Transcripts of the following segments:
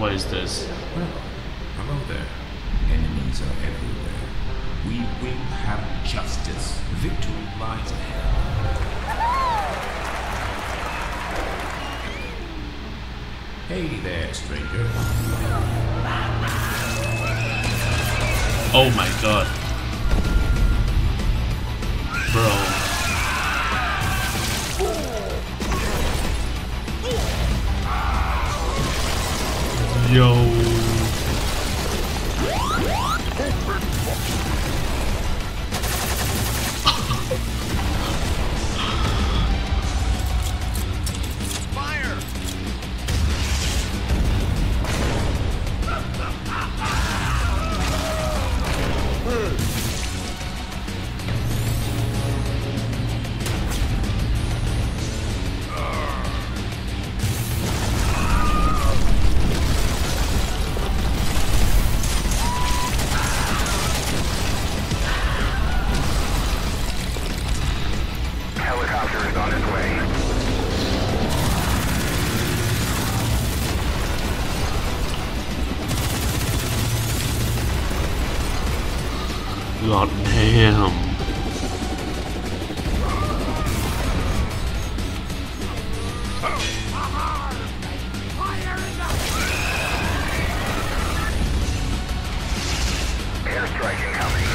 What is this? Well, hello there. Enemies are everywhere. We will have justice. Victory lies ahead. Hey there, stranger. Oh my god. Bro. Yo. Fire. God damn. Airstrike incoming.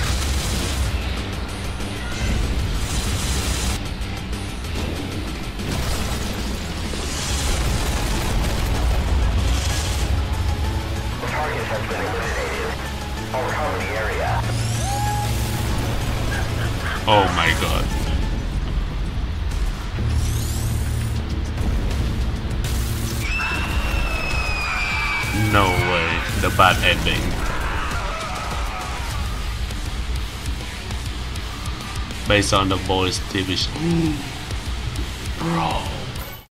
The target has been eliminated. I'll recover the area. Oh my god. No way, the bad ending. Based on the boys' TV show. Bro.